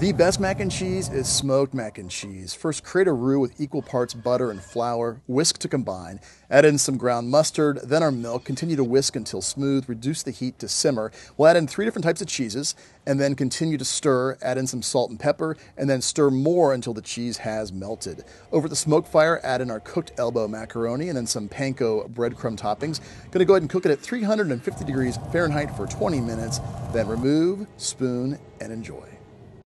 The best mac and cheese is smoked mac and cheese. First, create a roux with equal parts butter and flour. Whisk to combine. Add in some ground mustard, then our milk. Continue to whisk until smooth. Reduce the heat to simmer. We'll add in 3 different types of cheeses, and then continue to stir. Add in some salt and pepper, and then stir more until the cheese has melted. Over the smoke fire, add in our cooked elbow macaroni, and then some panko breadcrumb toppings. Gonna go ahead and cook it at 350 degrees Fahrenheit for 20 minutes, then remove, spoon, and enjoy.